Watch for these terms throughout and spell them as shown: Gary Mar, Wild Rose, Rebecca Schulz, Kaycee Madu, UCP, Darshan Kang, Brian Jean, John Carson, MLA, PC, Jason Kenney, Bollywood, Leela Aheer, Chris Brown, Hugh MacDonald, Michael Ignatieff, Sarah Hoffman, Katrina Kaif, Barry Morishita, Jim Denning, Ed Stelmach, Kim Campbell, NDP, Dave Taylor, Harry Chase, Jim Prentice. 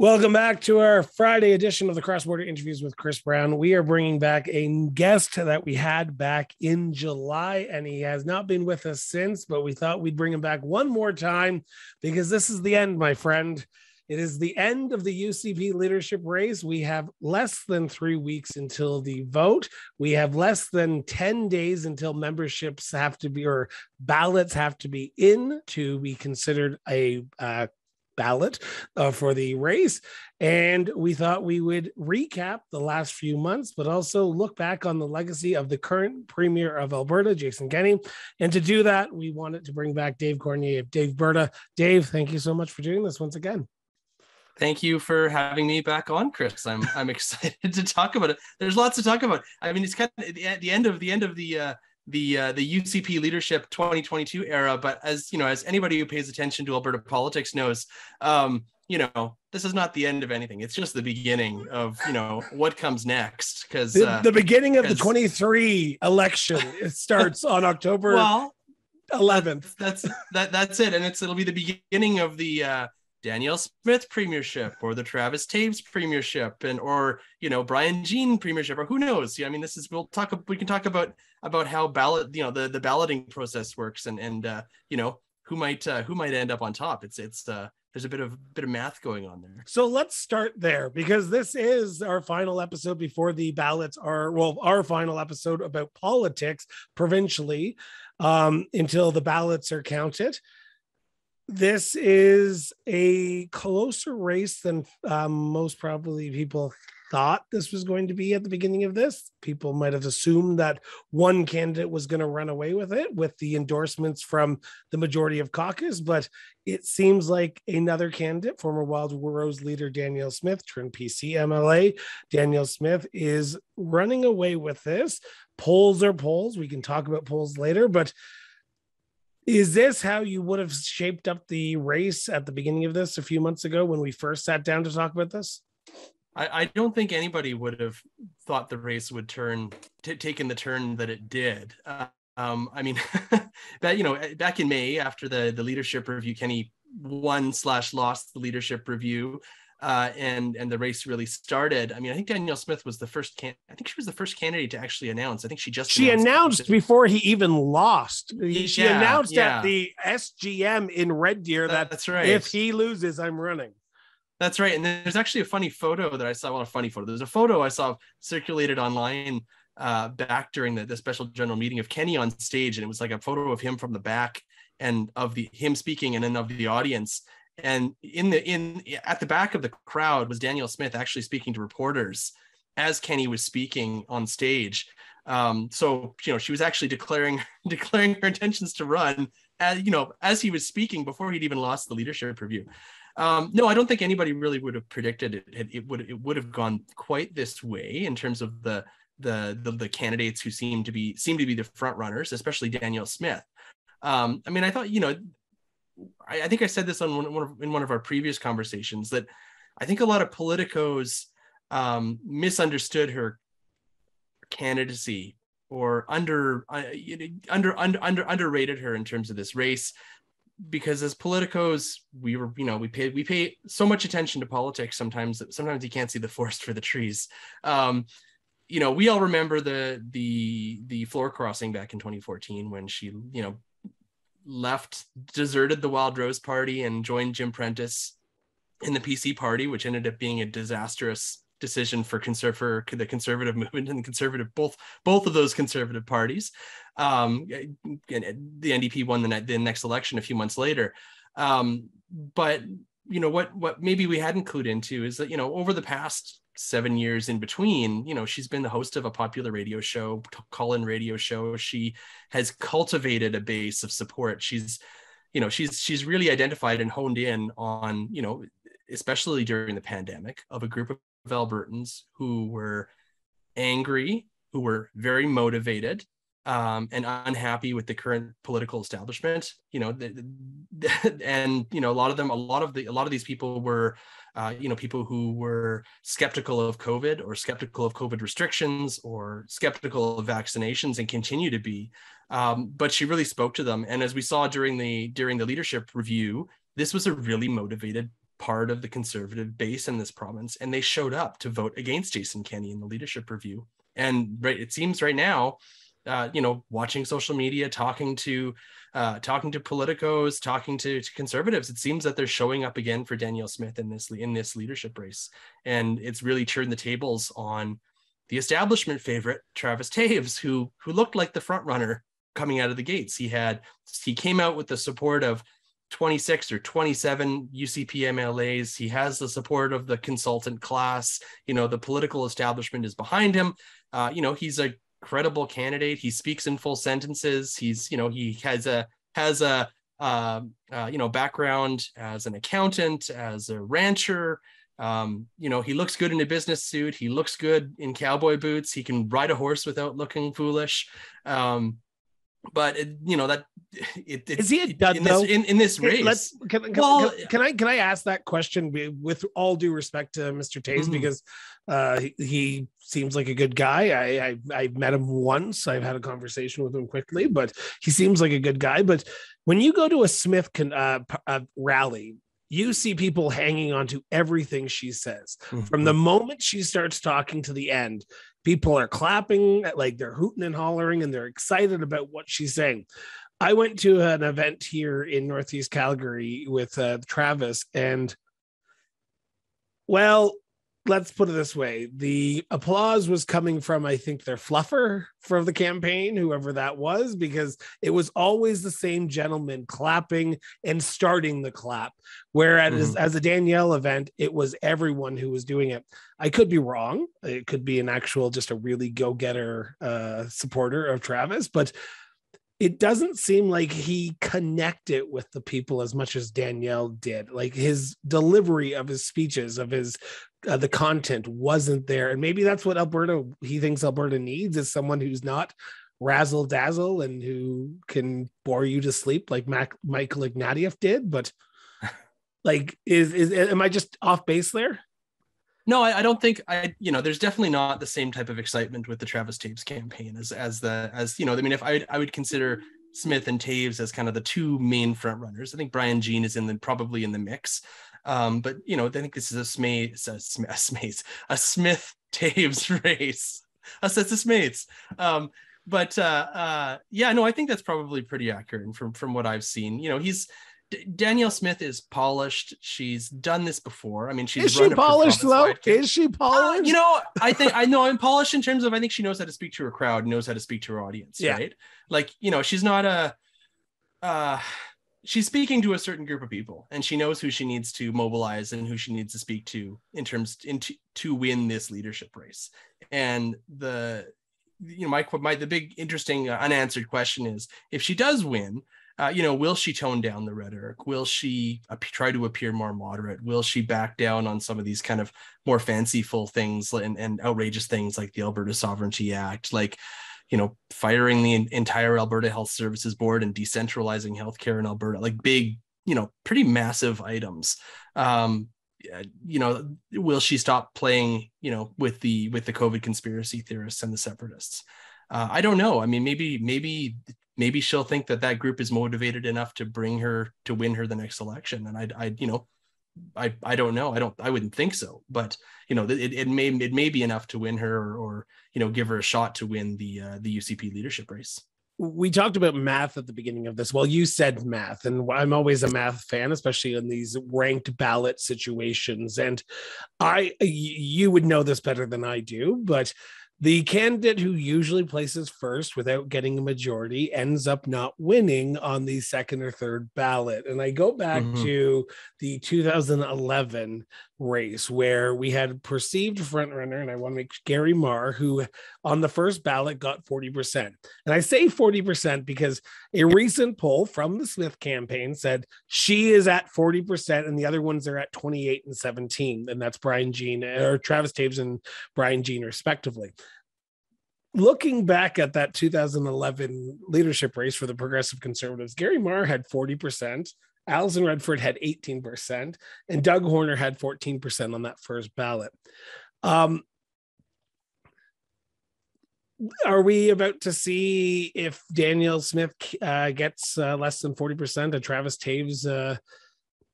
Welcome back to our Friday edition of the Cross Border Interviews with Chris Brown. We are bringing back a guest that we had back in July, and he has not been with us since, but we thought we'd bring him back one more time because this is the end, my friend. It is the end of the UCP leadership race. We have less than 3 weeks until the vote. We have less than 10 days until memberships have to be, or ballots have to be in to be considered a ballot for the race. And we thought we would recap the last few months, but also look back on the legacy of the current Premier of Alberta, Jason Kenney. And to do that, we wanted to bring back Dave Cournoyer of Daveberta. Dave, thank you so much for doing this once again. Thank you for having me back on, Chris. I'm excited to talk about it. There's lots to talk about. I mean, it's kind of at the UCP leadership 2022 era, but as you know, as anybody who pays attention to Alberta politics knows, you know, this is not the end of anything. It's just the beginning of, you know, what comes next, because the beginning of the 23 election it starts on October 11th. That's it, and it'll be the beginning of the Danielle Smith premiership, or the Travis Toews premiership, or you know, Brian Jean premiership, or who knows? I mean, we can talk about how ballot, you know, the balloting process works, and you know, who might end up on top. It's there's a bit of math going on there. So let's start there, because this is our final episode before the ballots are, well, our final episode about politics provincially, until the ballots are counted. This is a closer race than most probably people thought this was going to be at the beginning of this. People might have assumed that one candidate was going to run away with it with the endorsements from the majority of caucus, but it seems like another candidate, former Wild Rose leader Danielle Smith, turned PC MLA, Danielle Smith is running away with this. Polls are polls. We can talk about polls later, but is this how you would have shaped up the race at the beginning of this a few months ago when we first sat down to talk about this? I don't think anybody would have thought the race would taken the turn that it did. I mean, that, you know, back in May, after the leadership review, Kenny won/lost the leadership review, and the race really started. I mean, I think Danielle Smith was the first candidate to actually announce. I think she announced before he even lost. She announced at the SGM in Red Deer that's right. If he loses, I'm running. That's right. And there's actually a funny photo that I saw. Well, a funny photo. There's a photo I saw circulated online back during the special general meeting of Kenny on stage, and it was like a photo of him from the back and of him speaking, and then of the audience. And at the back of the crowd was Danielle Smith actually speaking to reporters as Kenny was speaking on stage. So, you know, she was actually declaring her intentions to run, as you know, as he was speaking before he'd even lost the leadership review. No, I don't think anybody really would have predicted it. It would have gone quite this way in terms of the candidates who seem to be the front runners, especially Danielle Smith. I mean, I thought, you know, I think I said this on one of our previous conversations, that I think a lot of politicos misunderstood her candidacy, or underrated her in terms of this race, because as politicos, we pay so much attention to politics sometimes that sometimes you can't see the forest for the trees. You know, we all remember the floor crossing back in 2014 when she, you know, deserted the Wild Rose party and joined Jim Prentice in the PC party, which ended up being a disastrous decision for the conservative movement and the conservative, both of those conservative parties. And the NDP won the next election a few months later. But you know, what maybe we hadn't clued into is that, you know, over the past 7 years in between, you know, she's been the host of a popular radio show, call-in radio show. She has cultivated a base of support. She's really identified and honed in on, you know, especially during the pandemic, of a group of Albertans who were angry, who were very motivated, and unhappy with the current political establishment, you know, and you know, a lot of these people were, you know, people who were skeptical of COVID, or skeptical of COVID restrictions, or skeptical of vaccinations, and continue to be. But she really spoke to them, and as we saw during the leadership review, this was a really motivated part of the conservative base in this province, and they showed up to vote against Jason Kenney in the leadership review. And right, it seems right now, watching social media, talking to politicos, talking to conservatives, it seems that they're showing up again for Danielle Smith in this leadership race, and it's really turned the tables on the establishment favorite Travis Toews, who looked like the front runner coming out of the gates. He came out with the support of 26 or 27 UCP MLAs. He has the support of the consultant class. The political establishment is behind him. He's a credible candidate. He speaks in full sentences. He has a background as an accountant, as a rancher. He looks good in a business suit. He looks good in cowboy boots. He can ride a horse without looking foolish. Is he a dud though? In this race? Can I ask that question with all due respect to Mr. Toews, mm-hmm. because he seems like a good guy. I've met him once. I've had a conversation with him quickly, but he seems like a good guy. But when you go to a Smith rally, you see people hanging on to everything she says. Mm-hmm. From the moment she starts talking to the end, people are clapping, like they're hooting and hollering, and they're excited about what she's saying. I went to an event here in Northeast Calgary with Travis, and well, let's put it this way. The applause was coming from, I think, their fluffer for the campaign, whoever that was, because it was always the same gentleman clapping and starting the clap. Whereas mm-hmm. as a Danielle event, it was everyone who was doing it. I could be wrong. It could be an actual, just a really go-getter supporter of Travis, but it doesn't seem like he connected with the people as much as Danielle did. Like his delivery of his speeches, of his the content wasn't there. And maybe that's what he thinks Alberta needs, is someone who's not razzle dazzle and who can bore you to sleep like Michael Ignatieff did. But like, am I just off base there? No, I don't think there's definitely not the same type of excitement with the Travis Toews campaign I would consider Smith and Toews as kind of the two main front runners. I think Brian Jean is probably in the mix. I think this is a Smith Toews race. Us as the Smates. I think that's probably pretty accurate from what I've seen. Danielle Smith is polished. She's done this before. I mean, is she polished? I'm polished in terms of, I think she knows how to speak to her crowd, knows how to speak to her audience, yeah. Right? Like, she's not she's speaking to a certain group of people, and she knows who she needs to mobilize and who she needs to speak to to win this leadership race. And the big interesting unanswered question is, if she does win, will she tone down the rhetoric? Will she try to appear more moderate? Will she back down on some of these kind of more fanciful things and outrageous things like the Alberta Sovereignty Act, firing the entire Alberta Health Services Board and decentralizing healthcare in Alberta, like big, pretty massive items. Will she stop playing, with the COVID conspiracy theorists and the separatists? I don't know. I mean, maybe she'll think that group is motivated enough to bring her to win her the next election. And I don't know. I wouldn't think so, but it may be enough to win her or give her a shot to win the UCP leadership race. We talked about math at the beginning of this. Well, you said math, and I'm always a math fan, especially in these ranked ballot situations. And you would know this better than I do, but the candidate who usually places first without getting a majority ends up not winning on the second or third ballot. And I go back mm-hmm. to the 2011 race where we had perceived frontrunner, and I want to make Gary Mar, who on the first ballot got 40%. And I say 40% because a recent poll from the Smith campaign said she is at 40% and the other ones are at 28 and 17. And that's Brian Jean or Travis Toews and Brian Jean respectively. Looking back at that 2011 leadership race for the Progressive Conservatives, Gary Mar had 40%, Alison Redford had 18%, and Doug Horner had 14% on that first ballot. Are we about to see, if Danielle Smith gets less than 40%, a Travis Toews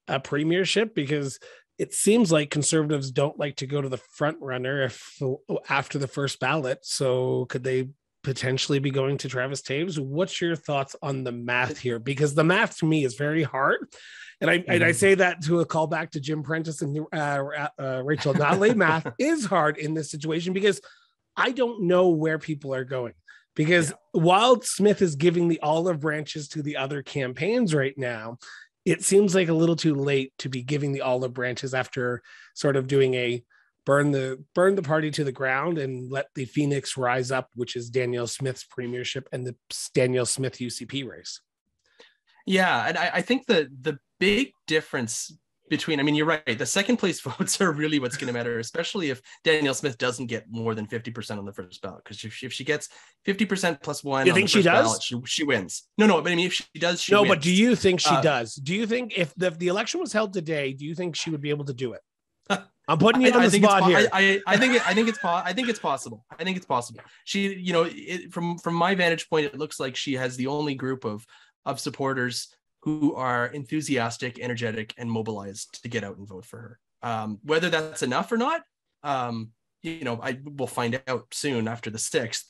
a premiership? Because it seems like Conservatives don't like to go to the front runner if, after the first ballot. So could they potentially be going to Travis Toews? What's your thoughts on the math here? Because the math to me is very hard. And I say that to a callback to Jim Prentice and Rachel Notley. Math is hard in this situation because I don't know where people are going. Because while Smith is giving the olive branches to the other campaigns right now, it seems like a little too late to be giving the olive branches after sort of doing a burn the party to the ground and let the phoenix rise up, which is Danielle Smith's premiership and the Danielle Smith UCP race. Yeah, and I think the big difference between, I mean, you're right, the second place votes are really what's going to matter, especially if Danielle Smith doesn't get more than 50% on the first ballot, because if she gets 50% plus one, you think she does? Ballot, she wins. No, but I mean, if she does, she wins. But do you think she does? Do you think if the election was held today, do you think she would be able to do it? I'm putting you on the spot here. I think it's possible. I think it's possible. She, from my vantage point, it looks like she has the only group of supporters who are enthusiastic, energetic, and mobilized to get out and vote for her. Whether that's enough or not, I will find out soon after the 6th,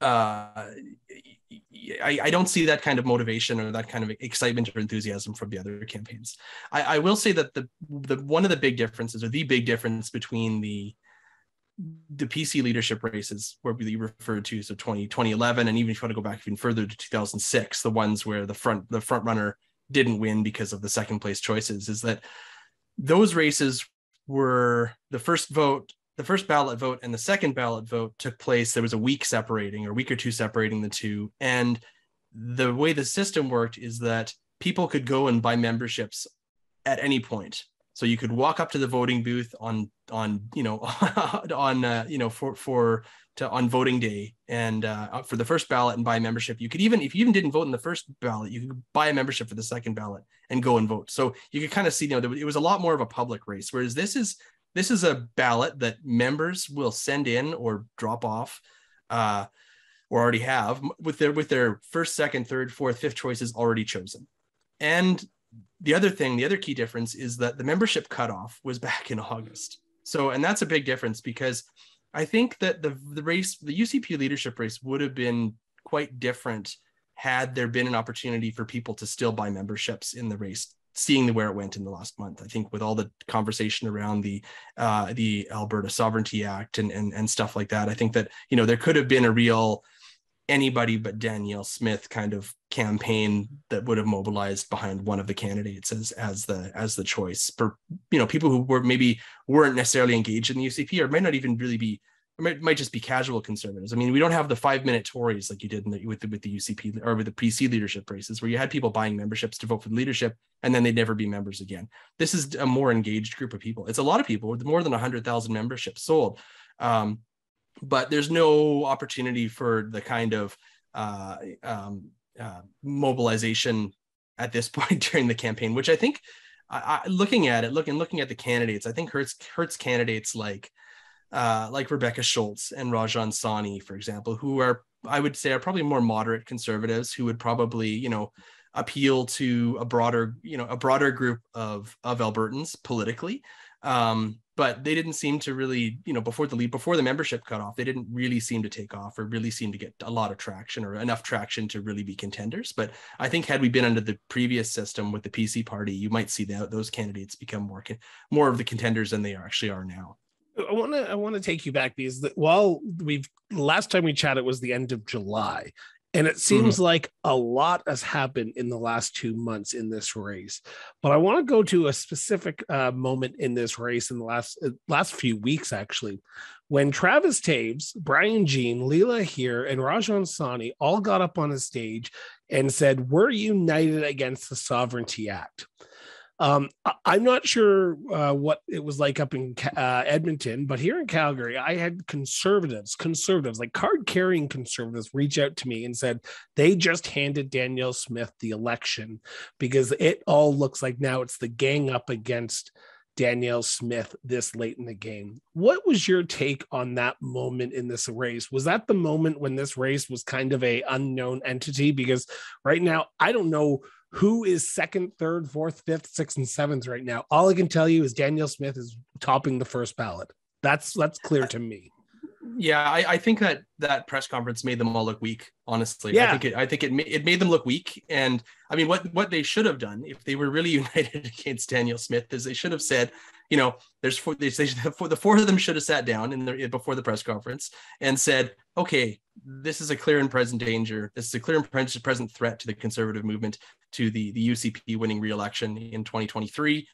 I don't see that kind of motivation or that kind of excitement or enthusiasm from the other campaigns. I will say that the big difference between the PC leadership races where we referred to, so 2011, and even if you want to go back even further to 2006, the ones where the front runner didn't win because of the second place choices, is that those races were the first ballot vote and the second ballot vote took place. There was a week or two separating the two. And the way the system worked is that people could go and buy memberships at any point. So you could walk up to the voting booth on voting day and for the first ballot and buy a membership. You could if you didn't vote in the first ballot, you could buy a membership for the second ballot and go and vote. So you could kind of see, it was a lot more of a public race. Whereas this is a ballot that members will send in or drop off, or already have with their first, second, third, fourth, fifth choices already chosen. And the other key difference is that the membership cutoff was back in August. So, and that's a big difference, because I think that the UCP leadership race would have been quite different had there been an opportunity for people to still buy memberships in the race, seeing where it went in the last month. I think with all the conversation around the Alberta Sovereignty Act and stuff like that, I think that, there could have been a real anybody but Danielle Smith kind of campaign that would have mobilized behind one of the candidates as the choice for, people who weren't necessarily engaged in the UCP, or might not even really be, or might just be casual conservatives. I mean, we don't have the 5-minute Tories like you did with the UCP or with the PC leadership races, where you had people buying memberships to vote for the leadership and then they'd never be members again. This is a more engaged group of people. It's a lot of people with more than 100,000 memberships sold. But there's no opportunity for the kind of mobilization at this point during the campaign, which I think, looking at the candidates, I think hurts candidates like Rebecca Schulz and Rajan Sawhney, for example, who I would say are probably more moderate conservatives who would probably, appeal to a broader group of Albertans politically. But they didn't seem to really, before the membership cutoff, they didn't really seem to take off or really seem to get a lot of traction or enough traction to really be contenders. But I think had we been under the previous system with the PC party, you might see that those candidates become more of the contenders than they actually are now. I want to take you back, because last time we chatted was the end of July. And it seems like a lot has happened in the last 2 months in this race, but I want to go to a specific moment in this race in the last few weeks, actually, when Travis Toews, Brian Jean, Leela Aheer, and Rajan Sawhney all got up on a stage and said, "We're united against the Sovereignty Act." I'm not sure what it was like up in Edmonton, but here in Calgary, I had conservatives, like card-carrying conservatives, reach out to me and said they just handed Danielle Smith the election because it all looks like now it's the gang up against Danielle Smith this late in the game. What was your take on that moment in this race? Was that the moment when this race was kind of an unknown entity? Because right now, I don't know who is second, third, fourth, fifth, sixth, and seventh right now. All I can tell you is Danielle Smith is topping the first ballot. That's clear to me. Yeah, I think that press conference made them all look weak, honestly. Yeah. I think it made them look weak. And I mean, what they should have done if they were really united against Danielle Smith is they should have said, you know, there's four, the four of them should have sat down before the press conference and said, okay, this is a clear and present danger. This is a clear and present threat to the conservative movement, to the UCP winning re-election in 2023.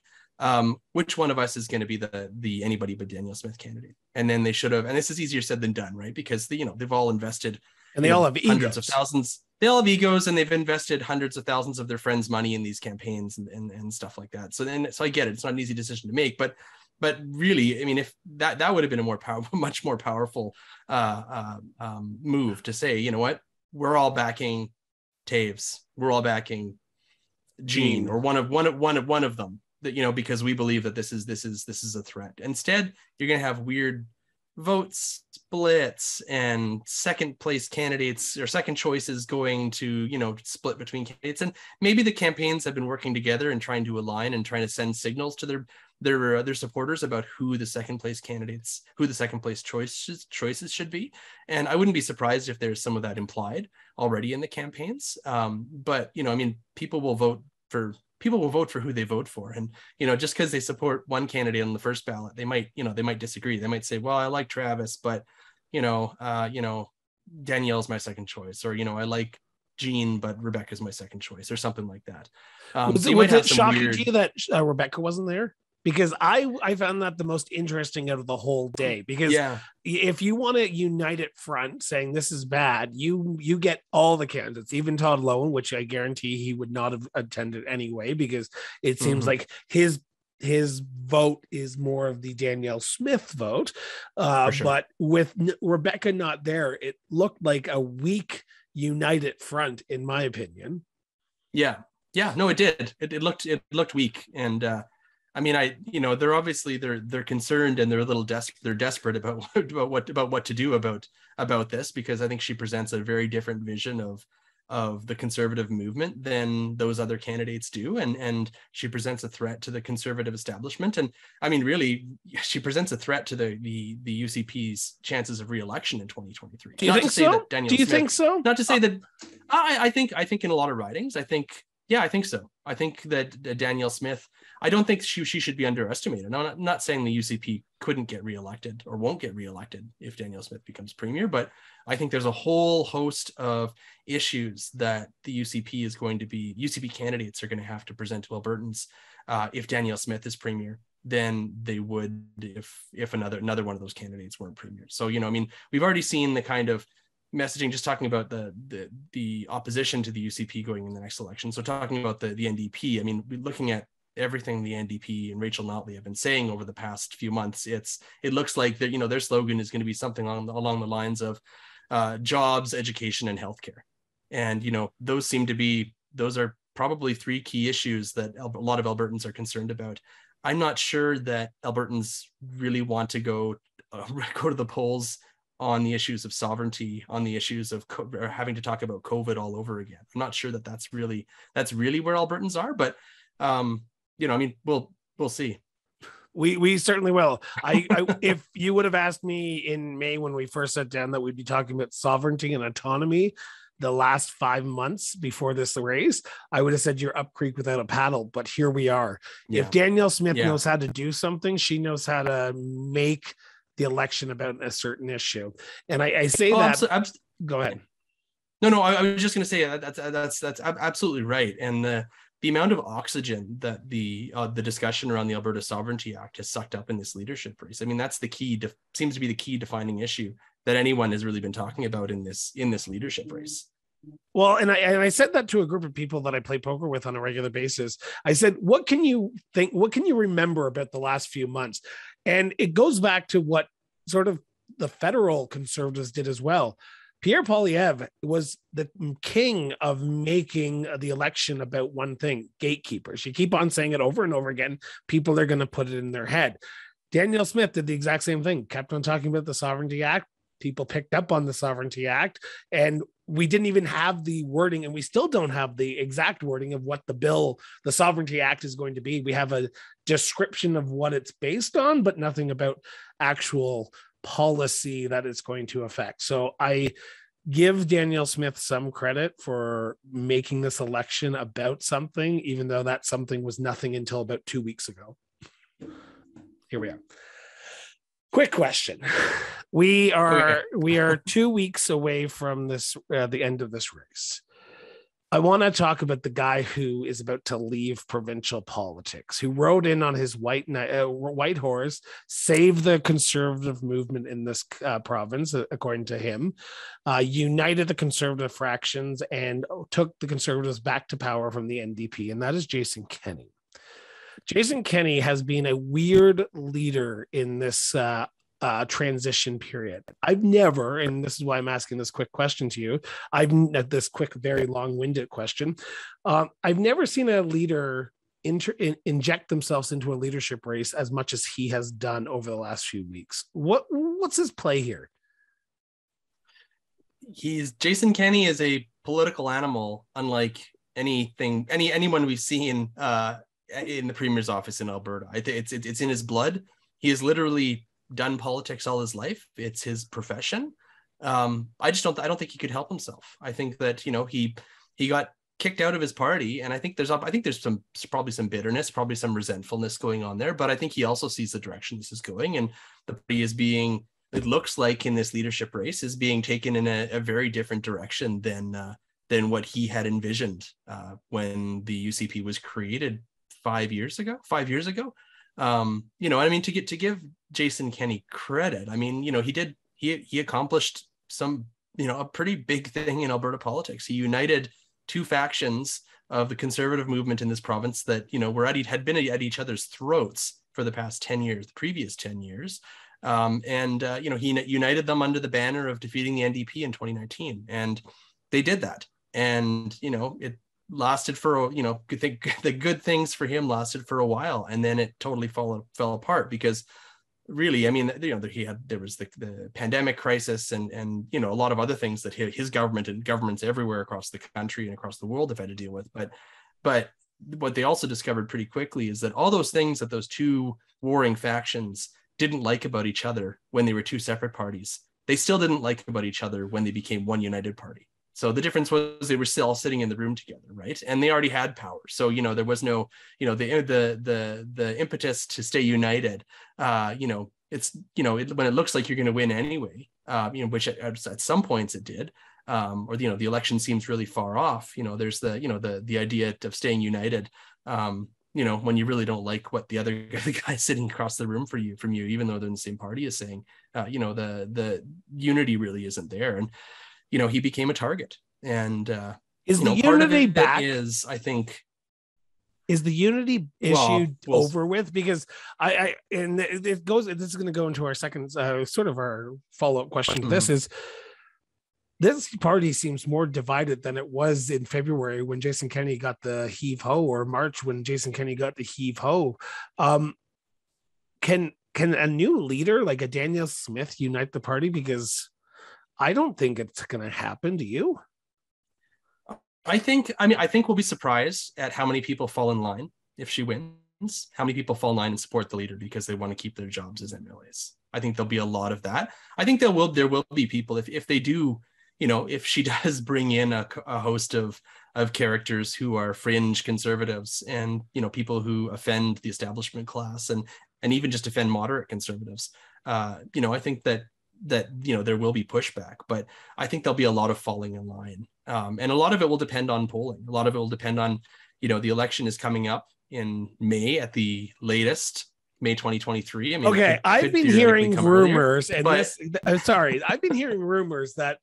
Which one of us is going to be the anybody but Danielle Smith candidate? And then they should have, and this is easier said than done, right? Because they've all invested, and they all have hundreds of thousands. They all have egos, and they've invested hundreds of thousands of their friends' money in these campaigns and stuff like that. So I get it; it's not an easy decision to make, but really, I mean, if that would have been a much more powerful move to say, you know what, we're all backing Toews, we're all backing Jean or one of them. That, you know, because we believe that this is a threat. Instead, you're going to have weird vote splits and second place candidates or second choices going to, you know, split between candidates. And maybe the campaigns have been working together and trying to align and trying to send signals to their supporters about who the second place choices should be. And I wouldn't be surprised if there's some of that implied already in the campaigns. But, you know, I mean, people will vote for who they vote for. And, you know, just because they support one candidate on the first ballot, they might disagree. They might say, well, I like Travis, but, Danielle's my second choice, or, I like Jean, but Rebecca's my second choice, or something like that. Was it shocking to you that Rebecca wasn't there? Because I found that the most interesting out of the whole day, because if you want to unite at front saying this is bad, you get all the candidates, even Todd Loewen, which I guarantee he would not have attended anyway, because it seems like his vote is more of the Danielle Smith vote. Sure. But with Rebecca not there, it looked like a weak united front, in my opinion. Yeah. Yeah, no, it did. It looked weak. And, I mean, they're obviously they're concerned, and they're a little desperate about what to do about this, because I think she presents a very different vision of the conservative movement than those other candidates do, and she presents a threat to the conservative establishment, and I mean, really, she presents a threat to the UCP's chances of re-election in 2023. Do you think so? Not to say that. I think in a lot of writings, I think. Yeah, I think so. I think that Danielle Smith, I don't think she should be underestimated. I'm not saying the UCP couldn't get reelected or won't get reelected if Danielle Smith becomes premier, but I think there's a whole host of issues that the UCP candidates are going to have to present to Albertans if Danielle Smith is premier than they would if another one of those candidates weren't premier. So, I mean, we've already seen the kind of messaging, just talking about the opposition to the UCP going in the next election. So talking about the NDP, I mean, looking at everything the NDP and Rachel Notley have been saying over the past few months, it looks like that, their slogan is going to be something along the lines of jobs, education, and healthcare. And, those are probably three key issues that a lot of Albertans are concerned about. I'm not sure that Albertans really want to go to the polls on the issues of sovereignty, on the issues of having to talk about COVID all over again. I'm not sure that that's really where Albertans are, but we'll see. We certainly will. I if you would have asked me in May when we first sat down that we'd be talking about sovereignty and autonomy the last 5 months before this race, I would have said you're up creek without a paddle, but here we are. Yeah. If Danielle Smith knows how to do something, she knows how to make the election about a certain issue. And I say go ahead. No, I was just going to say that's absolutely right. And the amount of oxygen that the discussion around the Alberta Sovereignty Act has sucked up in this leadership race. I mean, that's the key, seems to be the key defining issue that anyone has really been talking about in this leadership race. Well, and I said that to a group of people that I play poker with on a regular basis. I said, what can you remember about the last few months? And it goes back to what sort of the federal conservatives did as well. Pierre Poilievre was the king of making the election about one thing: gatekeepers. You keep on saying it over and over again, people are going to put it in their head. Danielle Smith did the exact same thing, kept on talking about the Sovereignty Act. People picked up on the Sovereignty Act, and we didn't even have the wording, and we still don't have the exact wording of what the bill, the Sovereignty Act, is going to be. We have a description of what it's based on, but nothing about actual policy that it's going to affect. So I give Danielle Smith some credit for making this election about something, even though that something was nothing until about 2 weeks ago. Here we are. Quick question. We are 2 weeks away from this, the end of this race. I want to talk about the guy who is about to leave provincial politics, who rode in on his white horse, saved the conservative movement in this province, according to him, united the conservative fractions, and took the conservatives back to power from the NDP, and that is Jason Kenney. Jason Kenney has been a weird leader in this transition period. I've never, and this is why I'm asking this quick question to you, very long-winded question. I've never seen a leader inject themselves into a leadership race as much as he has done over the last few weeks. What's his play here? Jason Kenney is a political animal, unlike anyone we've seen in the premier's office in Alberta. It's in his blood. He is literally done politics all his life. It's his profession. I don't think he could help himself. I think that, he got kicked out of his party, and I think there's probably some bitterness, probably some resentfulness going on there, but I think he also sees the direction this is going, and the party is being, it looks like in this leadership race, is being taken in a very different direction than what he had envisioned when the UCP was created 5 years ago. To give Jason Kenney credit, he accomplished a pretty big thing in Alberta politics. He united two factions of the conservative movement in this province that, had been at each other's throats for the past 10 years, the previous 10 years. He united them under the banner of defeating the NDP in 2019. And they did that. And, it lasted for, I think the good things for him lasted for a while, and then it totally fell apart because really, there was the pandemic crisis and a lot of other things that his government and governments everywhere across the country and across the world have had to deal with. But what they also discovered pretty quickly is that all those things that those two warring factions didn't like about each other when they were two separate parties, they still didn't like about each other when they became one united party. So the difference was they were still all sitting in the room together, right? And they already had power. So, there was no, the impetus to stay united, when it looks like you're going to win anyway, which at some points it did, the election seems really far off, there's the idea of staying united, when you really don't like what the guy sitting across the room from you, even though they're in the same party, is saying, the unity really isn't there. And, he became a target, and is the unity issue over with? Because this is going to go into our second, sort of our follow-up question to this is, this party seems more divided than it was in February when Jason Kenney got the heave-ho, or March when Jason Kenney got the heave-ho. Can a new leader like a Danielle Smith unite the party? Because I don't think it's going to happen. Do you? I think we'll be surprised at how many people fall in line if she wins, how many people fall in line and support the leader because they want to keep their jobs as MLAs. I think there'll be a lot of that. I think there will be people if they do, if she does bring in a host of characters who are fringe conservatives and, people who offend the establishment class and even just offend moderate conservatives. I think that there will be pushback, but I think there'll be a lot of falling in line, and a lot of it will depend on polling. A lot of it will depend on, the election is coming up in May at the latest, May 2023. I've been hearing rumors, I've been hearing rumors that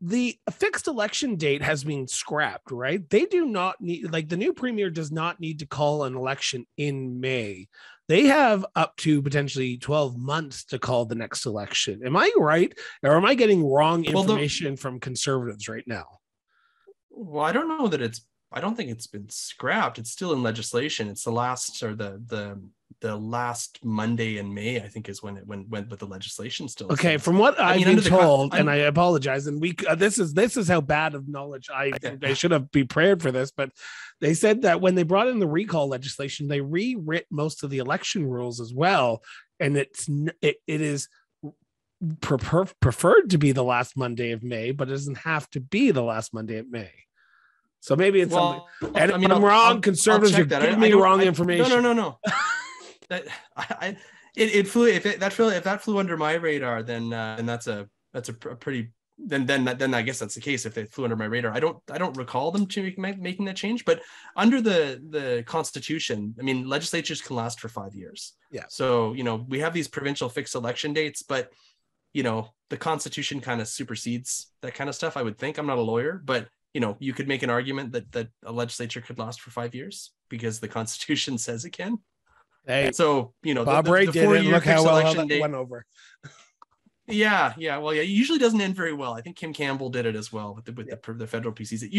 the fixed election date has been scrapped. Right? They do not need, the new premier does not need to call an election in May. They have up to potentially 12 months to call the next election. Am I right? Or am I getting wrong information from conservatives right now? Well, I don't know that I don't think it's been scrapped. It's still in legislation. It's the last, or the the last Monday in May, I think, is when it went, but the legislation still. Okay, from what I've been told, and I apologize, and this is how bad of knowledge I should have prepared for this, but they said that when they brought in the recall legislation, they rewrit most of the election rules as well, and it is preferred to be the last Monday of May, but it doesn't have to be the last Monday of May. So maybe it's something. And I'm wrong. Conservatives are giving me wrong information. No. If that flew under my radar, then that's I guess that's the case. If they flew under my radar, I don't recall them to making that change. But under the Constitution, I mean, legislatures can last for 5 years. Yeah. So we have these provincial fixed election dates, but the Constitution kind of supersedes that kind of stuff. I would think. I'm not a lawyer, but you could make an argument that a legislature could last for 5 years because the Constitution says it can. Hey, so, Bob Ray did it. Look how well that went over. Yeah. Well, yeah, it usually doesn't end very well. I think Kim Campbell did it as well with the federal PCs. It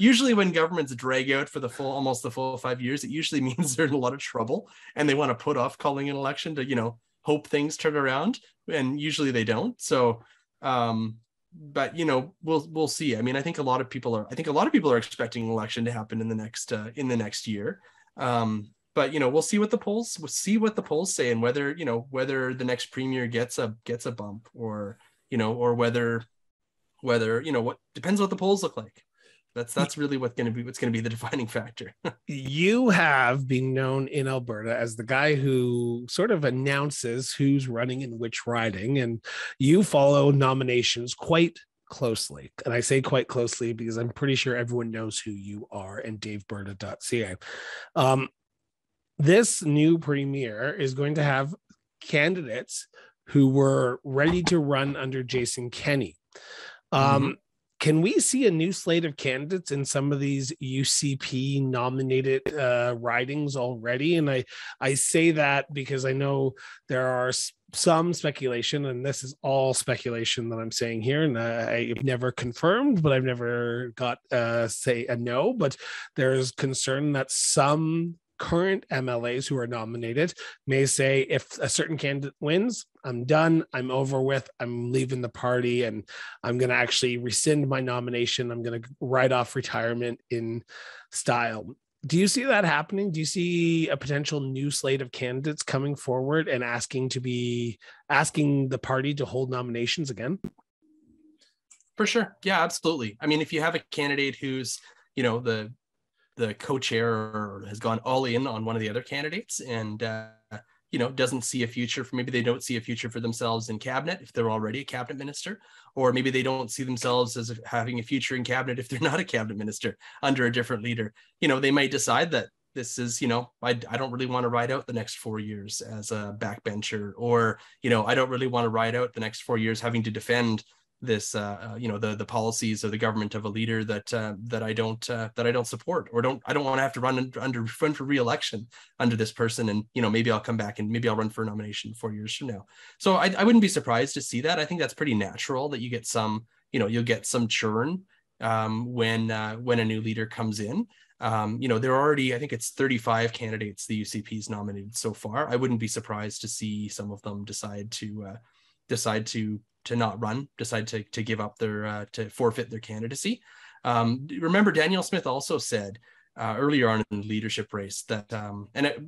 usually when governments drag out for almost the full 5 years, it usually means they're in a lot of trouble and they want to put off calling an election to, hope things turn around, and usually they don't. So, but we'll see. I mean, I think a lot of people are expecting an election to happen in the next year. But we'll see what the polls say, and whether the next premier gets a bump, or whether what depends what the polls look like. That's really what's going to be the defining factor. You have been known in Alberta as the guy who sort of announces who's running and which riding, and you follow nominations quite closely. And I say quite closely because I'm pretty sure everyone knows who you are, and Daveberta.ca. This new premier is going to have candidates who were ready to run under Jason Kenney. Mm-hmm. Can we see a new slate of candidates in some of these UCP nominated ridings already? And I say that because I know there are some speculation, and this is all speculation that I'm saying here, and I've never confirmed, but I've never got a no, but there's concern that some current MLAs who are nominated may say, if a certain candidate wins, I'm done, I'm over with, I'm leaving the party, and I'm going to actually rescind my nomination. I'm going to write off retirement in style. Do you see that happening? Do you see a potential new slate of candidates coming forward and asking the party to hold nominations again? For sure. Yeah, absolutely. I mean, if you have a candidate who's, the co-chair has gone all in on one of the other candidates and, doesn't see a future for, maybe they don't see a future for themselves in cabinet if they're already a cabinet minister, or maybe they don't see themselves as having a future in cabinet if they're not a cabinet minister under a different leader. They might decide that this is, I don't really want to ride out the next 4 years as a backbencher, or, I don't really want to ride out the next 4 years having to defend this the policies of the government of a leader that I don't support, or I don't want to have to run for re-election under this person, and maybe I'll come back and maybe I'll run for a nomination 4 years from now. So I wouldn't be surprised to see that. I think that's pretty natural that you get some you'll get some churn when a new leader comes in. There are already, I think it's 35 candidates the UCP's nominated so far. I wouldn't be surprised to see some of them decide to give up their, to forfeit their candidacy. Remember, Danielle Smith also said earlier on in the leadership race that,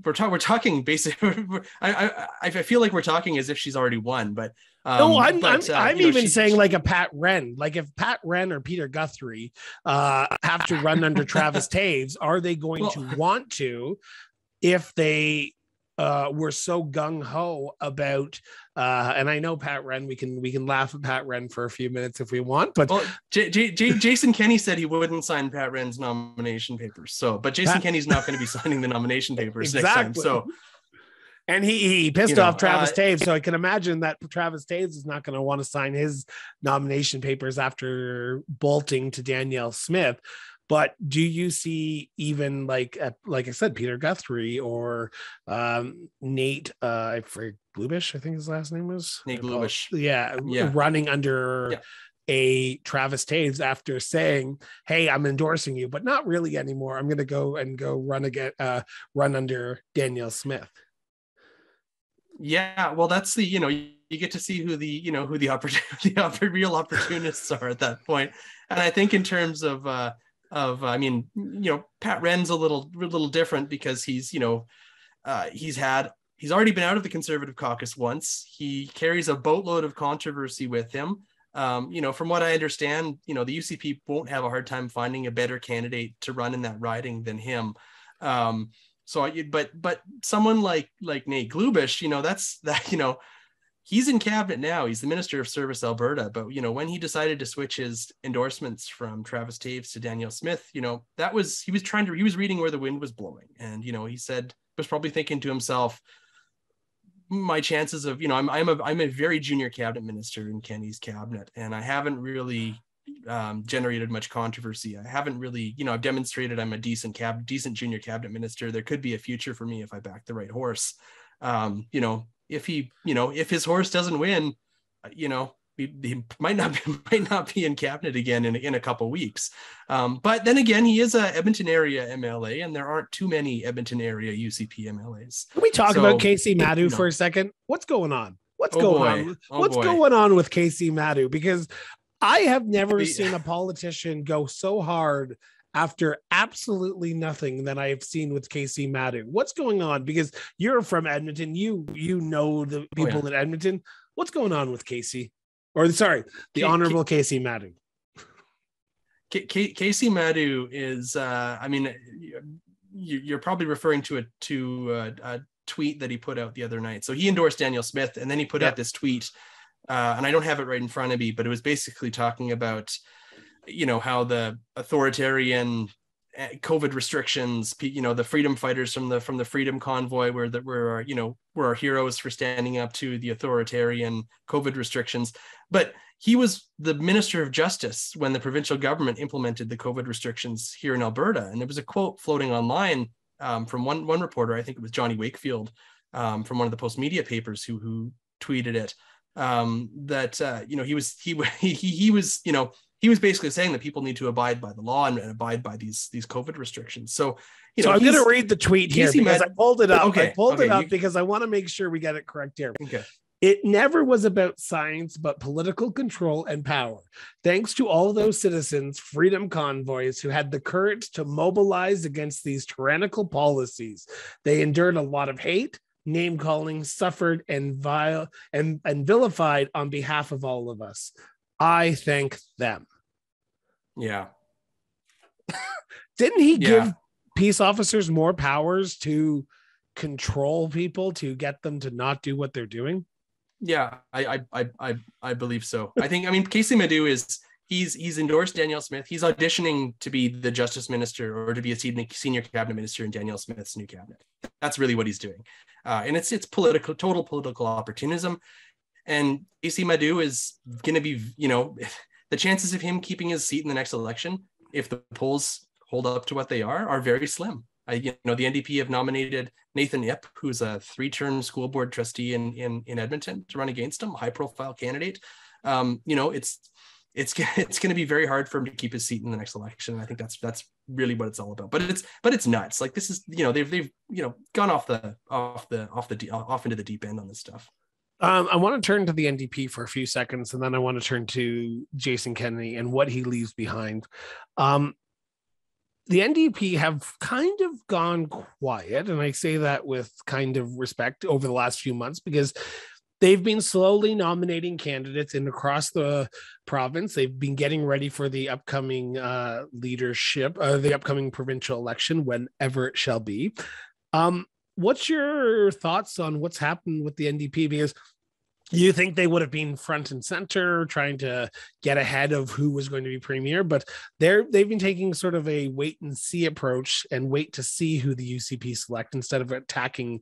we're talking basically, I feel like we're talking as if she's already won, but. I'm saying like a Pat Wren, like if Pat Wren or Peter Guthrie have to run under Travis Toews, are they going to want to, if they were so gung-ho about, and I know Pat Wren, we can laugh at Pat Wren for a few minutes if we want, but Jason Kenney said he wouldn't sign Pat Wren's nomination papers. So, but Jason Kenney's not going to be signing the nomination papers next time. So, and he pissed off Travis Toews. So I can imagine that Travis Toews is not going to want to sign his nomination papers after bolting to Danielle Smith. But do you see even like I said, Peter Guthrie or Nate Glubish, I think his last name was Nate Glubish. Yeah, running under a Travis Toews after saying, "Hey, I'm endorsing you, but not really anymore. I'm going to go run under Danielle Smith." Yeah, well, that's the, you know, you get to see who the, you know, who the real opportunists are at that point. And I think in terms of I mean, you know, Pat Wren's a little different because he's, you know, he's already been out of the Conservative caucus once. He carries a boatload of controversy with him. You know, from what I understand, you know, the UCP won't have a hard time finding a better candidate to run in that riding than him. So, but someone like Nate Glubish, you know, he's in cabinet now. He's the Minister of Service Alberta. But, you know, when he decided to switch his endorsements from Travis Toews to Danielle Smith, you know, he was reading where the wind was blowing. And, you know, he said, was probably thinking to himself, my chances of, you know, I'm a very junior cabinet minister in Kenny's cabinet, and I haven't really generated much controversy. I haven't really, you know, I've demonstrated I'm a decent junior cabinet minister. There could be a future for me if I back the right horse. You know, if his horse doesn't win, you know, he might not be in cabinet again in a couple of weeks. But then again, he is a Edmonton area MLA, and there aren't too many Edmonton area UCP MLAs. Can we talk about Kaycee Madu for a second? What's going on? Going on with Kaycee Madu? Because I have never seen a politician go so hard after absolutely nothing that I have seen with Kaycee Madu. What's going on? Because you're from Edmonton, you know the people in Edmonton. What's going on with Kaycee? Or sorry, the Honorable Kaycee Madu. Kaycee Madu is, I mean, you're probably referring to a tweet that he put out the other night. So he endorsed Danielle Smith, and then he put out this tweet, and I don't have it right in front of me, but it was basically talking about, you know, how the authoritarian COVID restrictions, you know, the freedom fighters from the freedom convoy were our heroes for standing up to the authoritarian COVID restrictions. But he was the Minister of Justice when the provincial government implemented the COVID restrictions here in Alberta. And there was a quote floating online from one reporter, I think it was Johnny Wakefield, from one of the Post Media papers who tweeted it, that, you know, he was, you know, he was basically saying that people need to abide by the law and abide by these COVID restrictions. So, you know, I'm going to read the tweet here because I pulled it up. Okay, I pulled it up because I want to make sure we get it correct here. Okay. It never was about science, but political control and power. Thanks to all those citizens, freedom convoys who had the courage to mobilize against these tyrannical policies. They endured a lot of hate, name calling, suffered and vilified on behalf of all of us. I thank them. Yeah. Didn't he give peace officers more powers to control people, to get them to not do what they're doing? Yeah, I believe so. I think, I mean, Kaycee Madu is, he's endorsed Danielle Smith. He's auditioning to be the Justice Minister or to be a senior cabinet minister in Danielle Smith's new cabinet. That's really what he's doing. And it's political, total political opportunism. And Kaycee Madu is going to be, you know, the chances of him keeping his seat in the next election, if the polls hold up to what they are very slim. You know, the NDP have nominated Nathan Yip, who's a three-term school board trustee in Edmonton, to run against him, high-profile candidate. You know, it's going to be very hard for him to keep his seat in the next election. And I think that's really what it's all about. But it's nuts. Like, this is, you know, they've you know, gone off into the deep end on this stuff. I want to turn to the NDP for a few seconds, and then I want to turn to Jason Kenney and what he leaves behind. The NDP have kind of gone quiet, and I say that with kind of respect over the last few months, because they've been slowly nominating candidates in across the province. They've been getting ready for the upcoming leadership, the upcoming provincial election, whenever it shall be. What's your thoughts on what's happened with the NDP? Because you think they would have been front and center trying to get ahead of who was going to be premier, but they've been taking sort of a wait and see approach and wait to see who the UCP select instead of attacking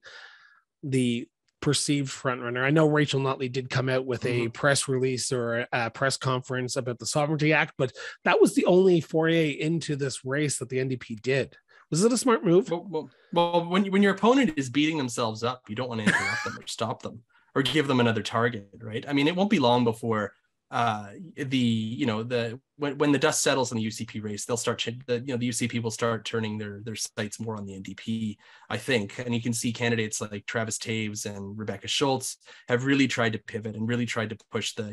the perceived frontrunner. I know Rachel Notley did come out with a press release or a press conference about the Sovereignty Act, but that was the only foray into this race that the NDP did. Was it a smart move? Well, when your opponent is beating themselves up, you don't want to interrupt them or stop them or give them another target, right? I mean, it won't be long before when the dust settles in the UCP race, they'll start, the UCP will start turning their sights more on the NDP, I think. And you can see candidates like Travis Toews and Rebecca Schulz have really tried to pivot and really tried to push the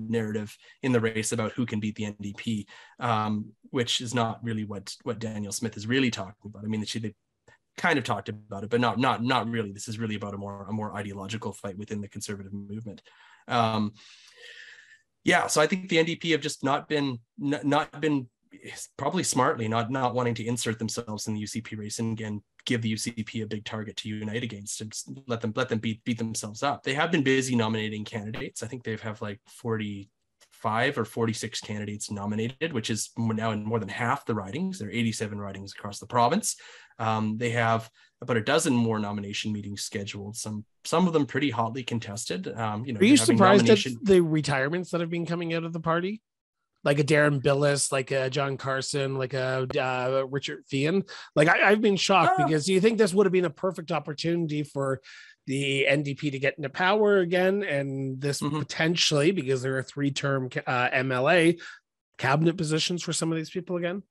narrative in the race about who can beat the NDP, which is not really what Danielle Smith is really talking about. I mean, they kind of talked about it, but not really. This is really about a more ideological fight within the conservative movement. So I think the NDP have just not been probably smartly not wanting to insert themselves in the UCP race and again give the UCP a big target to unite against and let them beat themselves up. They have been busy nominating candidates. I think they've like 45 or 46 candidates nominated, which is now in more than half the ridings. There are 87 ridings across the province. They have about a dozen more nomination meetings scheduled, some of them pretty hotly contested. Are you surprised at the retirements that have been coming out of the party? Like a Darren Bilous, like a John Carson, like a Richard Feehan? Like I've been shocked because you think this would have been a perfect opportunity for the NDP to get into power again, and this potentially, because there are 3-term MLA cabinet positions for some of these people again?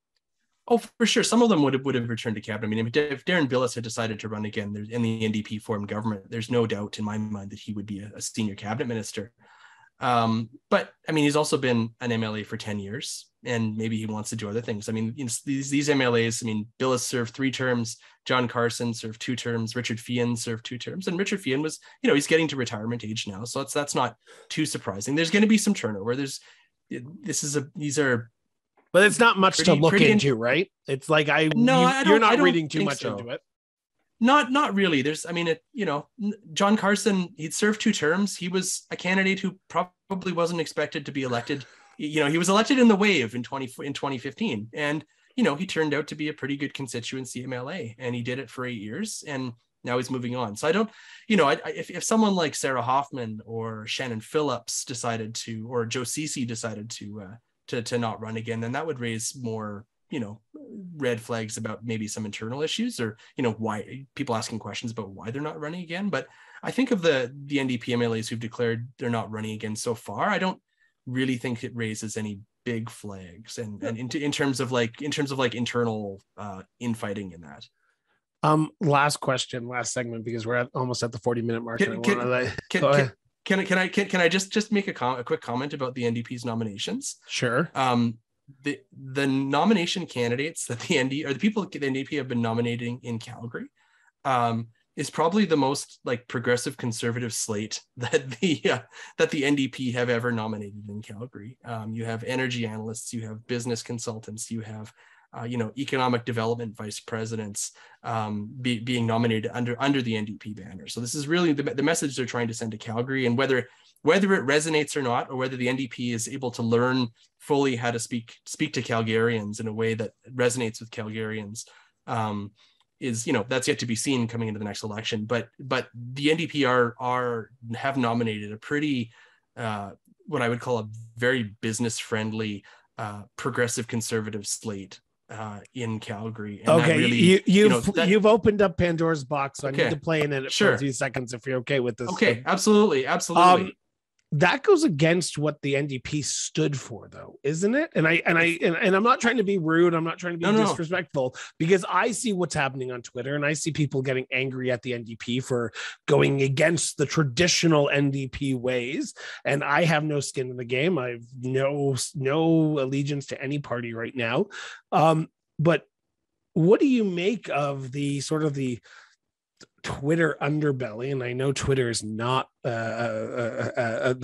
Oh, for sure. Some of them would have returned to cabinet. I mean, if Darren Bilous had decided to run again and the NDP formed government, there's no doubt in my mind that he would be a senior cabinet minister. But I mean, he's also been an MLA for 10 years, and maybe he wants to do other things. I mean, these MLAs, I mean, Bilous served 3 terms, John Carson served 2 terms, Richard Feehan served 2 terms, and Richard Feehan was, he's getting to retirement age now. So that's not too surprising. There's going to be some turnover. But it's not much to look into, right? It's like you're not reading too much into it. Not really. John Carson, he'd served 2 terms. He was a candidate who probably wasn't expected to be elected. He was elected in the wave in 2015, and he turned out to be a pretty good constituency MLA, and he did it for 8 years, and now he's moving on. So if someone like Sarah Hoffman or Shannon Phillips or Joe Cece decided to not run again, then that would raise more, red flags about maybe some internal issues, or, why people asking questions about why they're not running again. But I think of the NDP MLAs who've declared they're not running again so far, I don't really think it raises any big flags in terms of internal infighting in that. Last segment, because we're almost at the 40-minute mark. Can I just make a quick comment about the NDP's nominations? Sure. The nomination candidates that the people the NDP have been nominating in Calgary is probably the most progressive conservative slate that the NDP have ever nominated in Calgary. You have energy analysts, you have business consultants, you have economic development vice presidents being nominated under the NDP banner. So this is really the message they're trying to send to Calgary, and whether it resonates or not, or whether the NDP is able to learn fully how to speak to Calgarians in a way that resonates with Calgarians, that's yet to be seen coming into the next election. But the NDP have nominated a pretty what I would call a very business friendly progressive conservative slate in Calgary. And okay, really, you've opened up Pandora's box, so I need to play in it for a few seconds if you're okay with this. Okay, absolutely. That goes against what the NDP stood for, though, isn't it? And I'm not trying to be rude. I'm not trying to be disrespectful, because I see what's happening on Twitter, and I see people getting angry at the NDP for going against the traditional NDP ways. And I have no skin in the game. I've no allegiance to any party right now. But what do you make of the sort of the Twitter underbelly? And I know Twitter is not the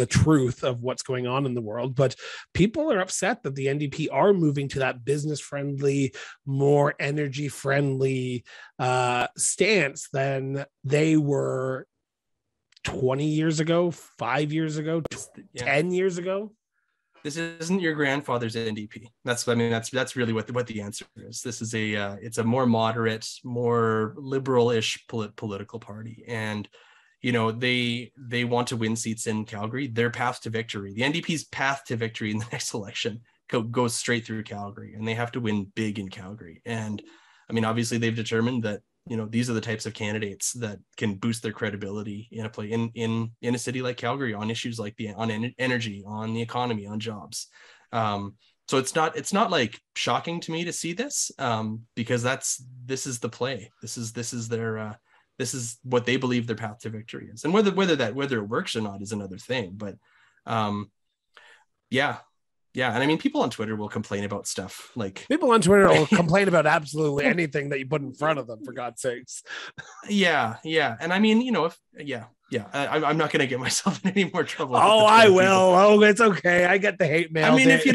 truth of what's going on in the world, but people are upset that the NDP are moving to that business friendly, more energy friendly stance than they were 20 years ago, 5 years ago, 10 years ago. This isn't your grandfather's NDP. That's really what the answer is. This is it's a more moderate, more liberal-ish political party, and they want to win seats in Calgary. Their path to victory, the NDP's path to victory in the next election, goes straight through Calgary, and they have to win big in Calgary. And I mean, obviously, they've determined that you know, these are the types of candidates that can boost their credibility in a play in a city like Calgary on issues like on energy, on the economy, on jobs. So it's not like shocking to me to see this, because this is the play. This is their this is what they believe their path to victory is. And whether it works or not is another thing. But yeah. And I mean, people on Twitter will complain about stuff like will complain about absolutely anything that you put in front of them, for God's sakes. Yeah. And I mean, you know, Yeah, I'm not going to get myself in any more trouble. Oh, I will. People. Oh, it's okay. I get the hate mail. I mean, if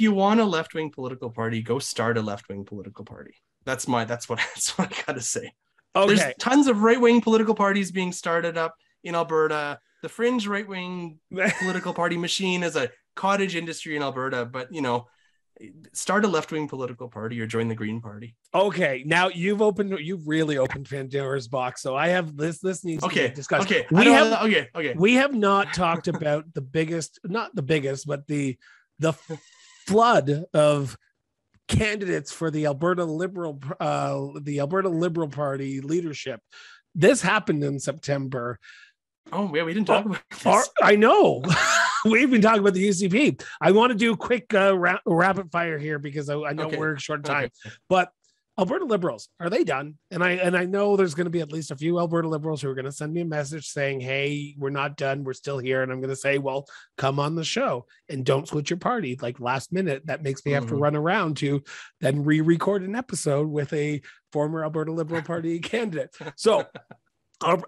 you want a left-wing political party, go start a left-wing political party. That's what I got to say. Okay. There's tons of right-wing political parties being started up in Alberta. The fringe right-wing political party machine is a cottage industry in Alberta, but you know, start a left-wing political party or join the Green Party. Okay, now you've really opened Pandora's box. So I have this needs to be discussed. We have not talked about the flood of candidates for the Alberta Liberal Party leadership. This happened in September. Oh yeah, we didn't talk about this. I know. We've been talking about the UCP. I want to do a quick rapid fire here because I know we're short on time. Okay. But Alberta Liberals, are they done? And I know there's going to be at least a few Alberta Liberals who are going to send me a message saying, "Hey, we're not done. We're still here." And I'm going to say, "Well, come on the show and don't switch your party like last minute." That makes me have to run around to then re-record an episode with a former Alberta Liberal Party candidate. So.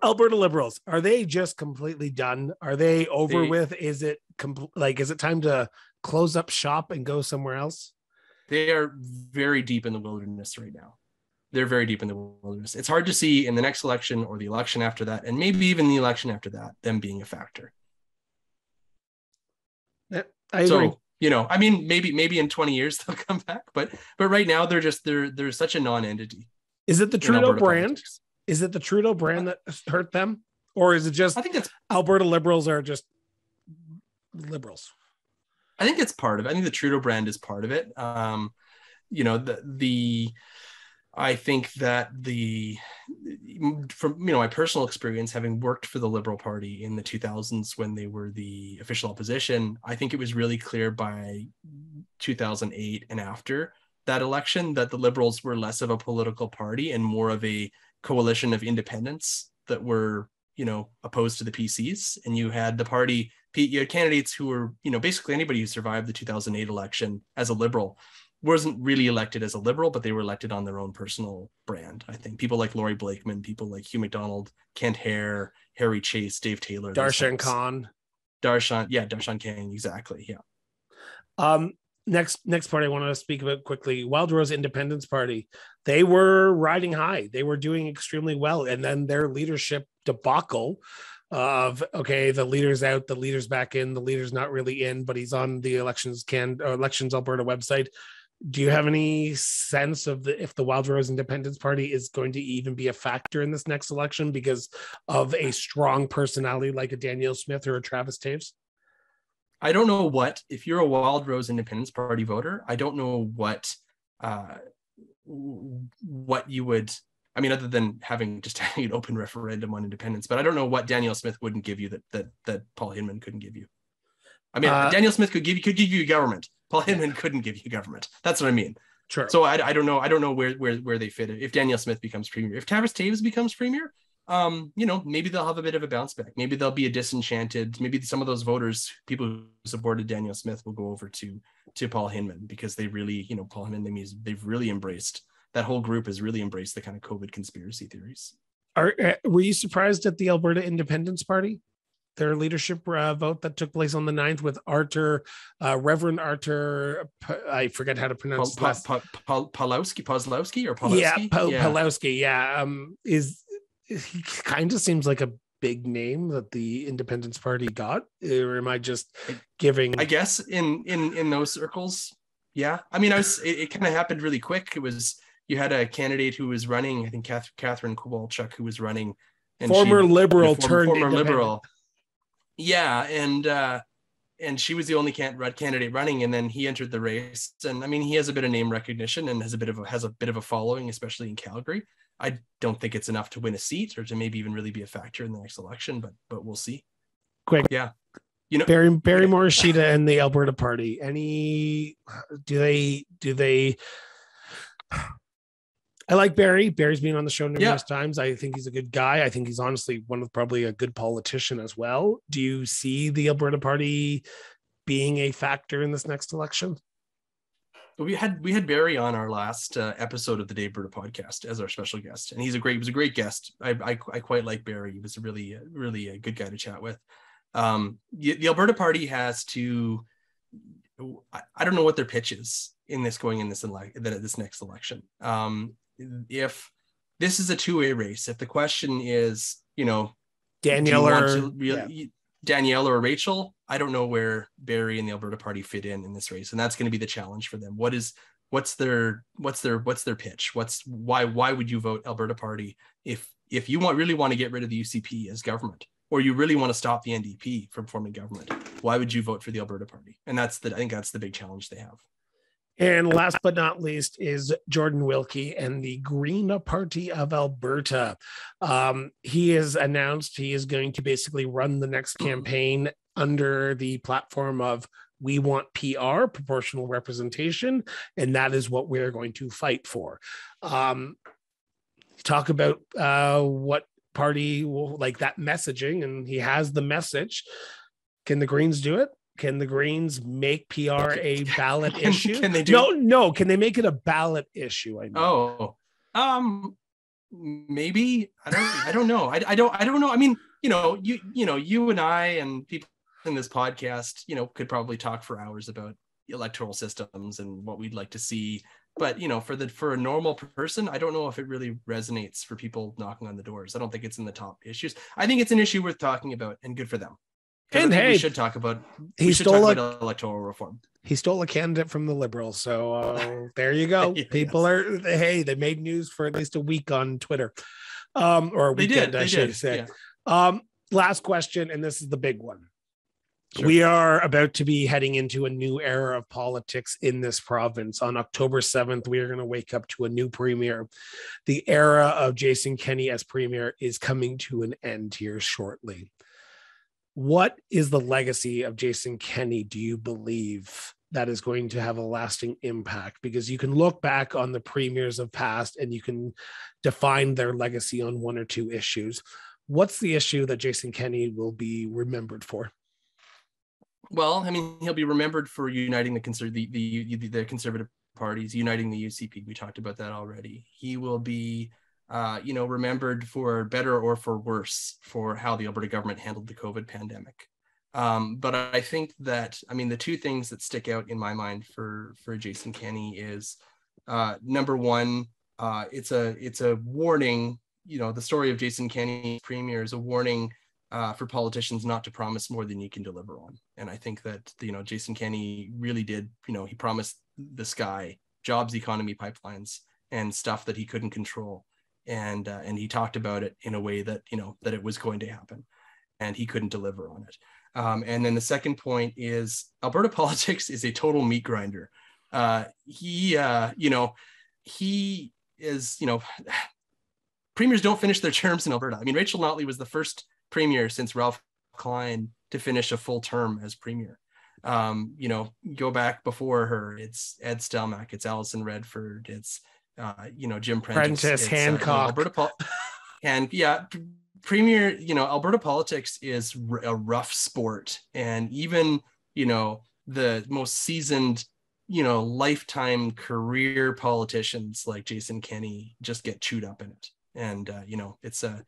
Alberta Liberals, are they just completely done? Are they over with? Is it is it time to close up shop and go somewhere else? They are very deep in the wilderness right now. They're very deep in the wilderness. It's hard to see in the next election or the election after that, and maybe even the election after that, them being a factor. Yeah, I agree. So, you know, I mean, maybe in 20 years they'll come back, but right now they're such a non-entity. Is it the Trudeau brand? Politics. Is it the Trudeau brand that hurt them? Or is it just Alberta Liberals are just liberals? I think it's part of it. I think the Trudeau brand is part of it. You know, I think that from, you know, my personal experience, having worked for the Liberal Party in the 2000s when they were the official opposition, I think it was really clear by 2008 and after that election that the Liberals were less of a political party and more of a coalition of independents that were, you know, opposed to the PCs. And you had you had candidates who were, you know, basically anybody who survived the 2008 election as a Liberal wasn't really elected as a Liberal, but they were elected on their own personal brand. I think people like Lori Blakeman, people like Hugh MacDonald, Kent Hare, Harry Chase, Dave Taylor, Darshan Kang, exactly. Yeah. Next party I want to speak about quickly, Wild Rose Independence Party. They were riding high. They were doing extremely well. And then their leadership debacle of, the leader's out, the leader's back in, the leader's not really in, but he's on the Elections Alberta website. Do you have any sense of if the Wild Rose Independence Party is going to even be a factor in this next election because of a strong personality like a Danielle Smith or a Travis Toews? I don't know if you're a Wild Rose Independence Party voter, I don't know what you would, I mean, other than having an open referendum on independence, but I don't know what Danielle Smith wouldn't give you that Paul Hinman couldn't give you. I mean, Danielle Smith could give you government. Paul Hinman couldn't give you government. That's what I mean. Sure. So I don't know where they fit. If Danielle Smith becomes premier, if Travis Toews becomes premier, you know, maybe they'll have a bit of a bounce back. Maybe they'll be disenchanted. Maybe some of those voters, people who supported Danielle Smith, will go over to Paul Hinman because they really, you know, Paul Hinman, they've really embraced, that whole group has really embraced the kind of COVID conspiracy theories. Were you surprised at the Alberta Independence Party? Their leadership vote that took place on the 9th with Reverend Artur, I forget how to pronounce his last. Pawlowski? Pawlowski. Yeah. He kind of seems like a big name that the Independence Party got, or am I just giving? I guess in those circles, yeah. I mean, it kind of happened really quick. It was, you had a candidate who was running, I think Catherine Kowalczyk, who was running, and former Liberal turned former Liberal, yeah, and and she was the only candidate running, and then he entered the race. And I mean, he has a bit of name recognition and has a bit of a following, especially in Calgary. I don't think it's enough to win a seat or to maybe even really be a factor in the next election, but we'll see. Quick, yeah, you know, Barry Morishita and the Alberta Party. Do they? I like Barry. Barry's been on the show numerous times. I think he's a good guy. I think he's honestly probably a good politician as well. Do you see the Alberta Party being a factor in this next election? We had Barry on our last episode of the Daveberta podcast as our special guest, and he was a great guest. I quite like Barry. He was a really good guy to chat with. The Alberta Party has to. I don't know what their pitch is in this next election. If this is a two-way race, if the question is, you know, Danielle or Rachel, I don't know where Barry and the Alberta Party fit in this race, and that's going to be the challenge for them. What's their pitch? Why would you vote Alberta Party if you really want to get rid of the UCP as government, or you really want to stop the NDP from forming government? Why would you vote for the Alberta Party? And I think that's the big challenge they have. And last but not least is Jordan Wilkie and the Green Party of Alberta. He has announced he is going to basically run the next campaign under the platform of "We want PR, proportional representation," and that is what we're going to fight for. Talk about what party will like that messaging, and he has the message. Can the Greens do it? Can the Greens make PR a ballot issue? Can they do? No. Can they make it a ballot issue? I know. Maybe. I don't know. I don't know. I mean, you and I and people in this podcast, could probably talk for hours about electoral systems and what we'd like to see. But for a normal person, I don't know if it really resonates for people knocking on the doors. I don't think it's in the top issues. I think it's an issue worth talking about, and good for them. And hey, we should talk about electoral reform. He stole a candidate from the Liberals, so there you go. Yes. People are they made news for at least a week on Twitter, or a weekend, I should say. Yeah. Last question, and this is the big one. Sure. We are about to be heading into a new era of politics in this province. On October 7th, we are going to wake up to a new premier. The era of Jason Kenney as premier is coming to an end here shortly. What is the legacy of Jason Kenney, do you believe, that is going to have a lasting impact? Because you can look back on the premiers of past and you can define their legacy on one or two issues. What's the issue that Jason Kenney will be remembered for? Well, I mean, he'll be remembered for uniting the Conservative parties, uniting the UCP. We talked about that already. He will be remembered for better or for worse for how the Alberta government handled the COVID pandemic. But I think that, the two things that stick out in my mind for Jason Kenney is, number one, it's a warning. The story of Jason Kenney, premier, is a warning for politicians not to promise more than you can deliver on. And I think that, Jason Kenney really did, he promised the sky, jobs, economy, pipelines, and stuff that he couldn't control. And he talked about it in a way that, that it was going to happen, and he couldn't deliver on it. And then the second point is Alberta politics is a total meat grinder. He is, premiers don't finish their terms in Alberta. Rachel Notley was the first premier since Ralph Klein to finish a full term as premier. Go back before her, it's Ed Stelmach, it's Alison Redford, it's Jim Prentice, Hancock, Alberta premier. Alberta politics is a rough sport, and even the most seasoned lifetime career politicians like Jason Kenney just get chewed up in it. And it's a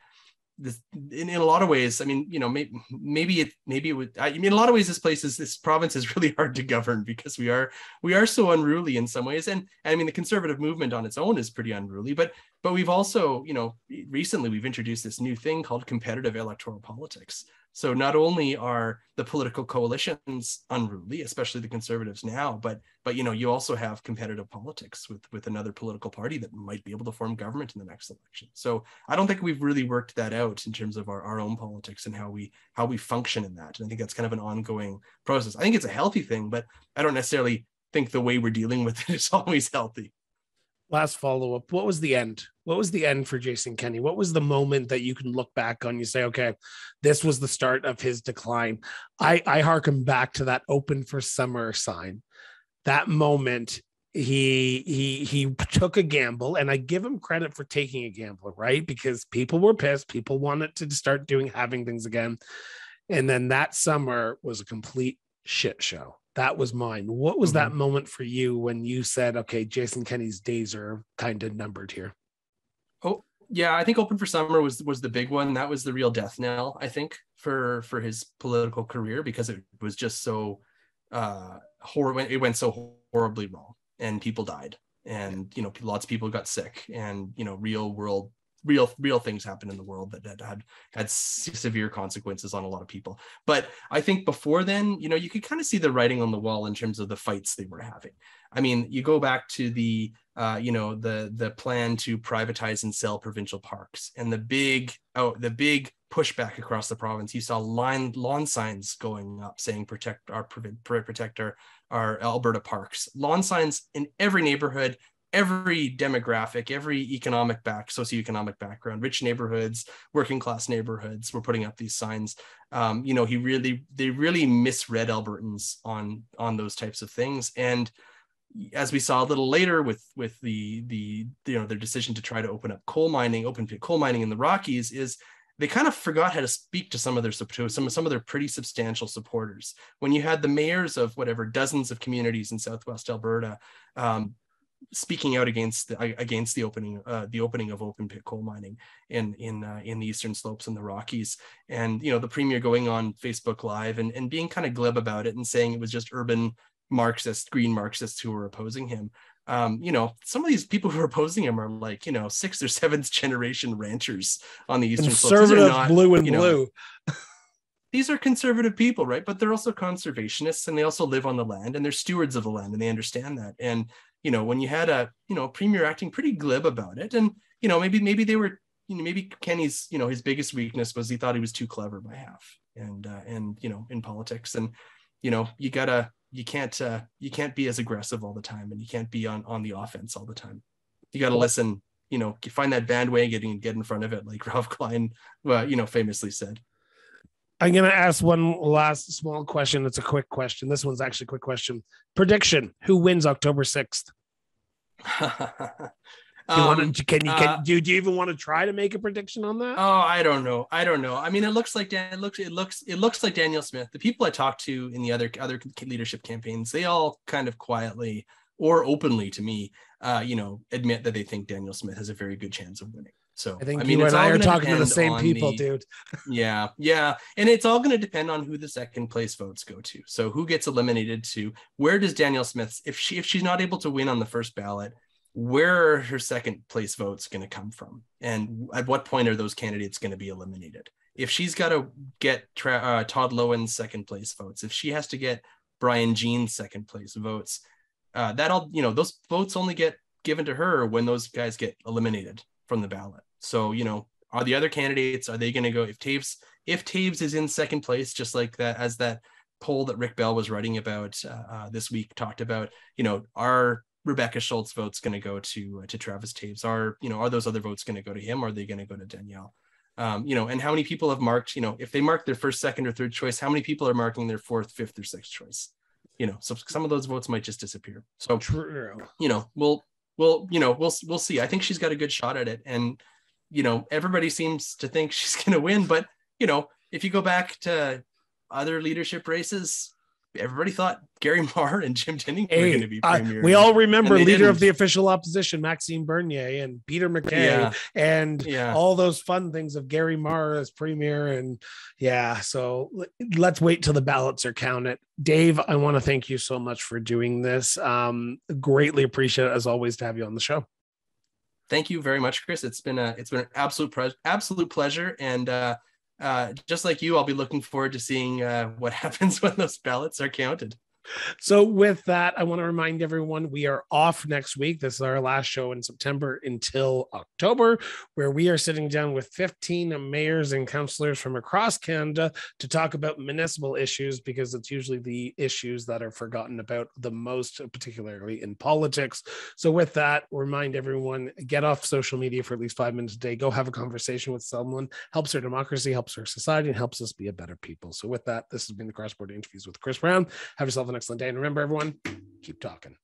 in a lot of ways. In a lot of ways, this province is really hard to govern because we are so unruly in some ways. And the conservative movement on its own is pretty unruly. But we've also recently we've introduced this new thing called competitive electoral politics, So not only are the political coalitions unruly, especially the Conservatives now, but you know, you also have competitive politics with another political party that might be able to form government in the next election. So I don't think we've really worked that out in terms of our own politics and how we function in that. And I think that's kind of an ongoing process. I think it's a healthy thing, but I don't necessarily think the way we're dealing with it is always healthy. Last follow-up, what was the end? What was the end for Jason Kenney? What was the moment that you can look back on, you say, okay, this was the start of his decline? I hearken back to that open for summer sign. That moment, he took a gamble, and I give him credit for taking a gamble, right? Because people were pissed. People wanted to start having things again. And then that summer was a complete shit show. That was mine. What was that moment for you when you said, okay, Jason Kenney's days are kind of numbered here? Oh, yeah. I think Open for Summer was the big one. That was the real death knell, I think, for his political career, because it was just so horrible. It went so horribly wrong, and people died, and, you know, lots of people got sick, and, you know, real things happened in the world that had severe consequences on a lot of people. But I think before then, you know, you could kind of see the writing on the wall in terms of the fights they were having. I mean, you go back to the plan to privatize and sell provincial parks, and the big pushback across the province. You saw lawn signs going up saying protect our Alberta parks. Lawn signs in every neighborhood, every demographic, every socioeconomic background, rich neighborhoods, working class neighborhoods were putting up these signs. You know, they really misread Albertans on those types of things. And as we saw a little later with the you know, their decision to try to open up open pit coal mining in the Rockies, is they kind of forgot how to speak to some of their pretty substantial supporters. When you had the mayors of whatever dozens of communities in Southwest Alberta speaking out against the opening of open pit coal mining in the eastern slopes and the Rockies, and you know, the premier going on Facebook Live and being kind of glib about it and saying it was just urban Marxists, green Marxists who were opposing him. You know, some of these people who are opposing him are like, you know, 6th or 7th generation ranchers on the eastern slopes. Conservative, blue. These are conservative people, right? But they're also conservationists, and they also live on the land, and they're stewards of the land, and they understand that. And you know, when you had a, you know, premier acting pretty glib about it, and you know, maybe they were, you know, maybe Kenny's, you know, his biggest weakness was he thought he was too clever by half, and you know, in politics, and you know, you can't be as aggressive all the time, and you can't be on the offense all the time. You got to listen, you know, you find that bandwagon and get in front of it, like Ralph Klein, you know, famously said. I'm going to ask one last small question. It's a quick question. This one's actually a quick question. Prediction. Who wins October 6th? Do you even want to try to make a prediction on that? Oh, I don't know. I mean, it looks like Danielle Smith. The people I talked to in the other leadership campaigns, they all kind of quietly or openly to me, you know, admit that they think Danielle Smith has a very good chance of winning. So I think you and I are talking to the same people, dude. Yeah. And it's all going to depend on who the second place votes go to. So who gets eliminated to, where does Danielle Smith's, if she's not able to win on the first ballot, where are her second place votes going to come from? And at what point are those candidates going to be eliminated? If she's got to get Todd Loewen's second place votes, if she has to get Brian Jean's second place votes, that'll, you know, those votes only get given to her when those guys get eliminated from the ballot. So, you know, are the other candidates, are they going to go, if Toews is in second place, just like that, as that poll that Rick Bell was writing about this week talked about, you know, are Rebecca Schulz votes going to go to Travis Toews? Are those other votes going to go to him? Or are they going to go to Danielle? You know, and how many people have marked, you know, if they mark their first, second, or third choice, how many people are marking their fourth, fifth, or sixth choice? You know, so some of those votes might just disappear. So, true. You know, we'll see. I think she's got a good shot at it, and you know, everybody seems to think she's going to win. But you know, if you go back to other leadership races, everybody thought Gary Mar and Jim Denning were going to be premier. We all remember leader didn't. Of the official opposition, Maxime Bernier, and Peter McKay, all those fun things of Gary Mar as premier. And yeah, so let's wait till the ballots are counted. Dave, I want to thank you so much for doing this. Greatly appreciate it, as always, to have you on the show. Thank you very much, Chris. It's been an absolute pleasure. And just like you, I'll be looking forward to seeing what happens when those ballots are counted. So with that, I want to remind everyone we are off next week. This is our last show in September until October, where we are sitting down with 15 mayors and councillors from across Canada to talk about municipal issues, because it's usually the issues that are forgotten about the most, particularly in politics. So with that, remind everyone, get off social media for at least 5 minutes a day. Go have a conversation with someone. Helps our democracy, helps our society, and helps us be a better people. So with that, this has been the Cross Border Interviews with Chris Brown. Have yourself an excellent day. And remember, everyone, keep talking.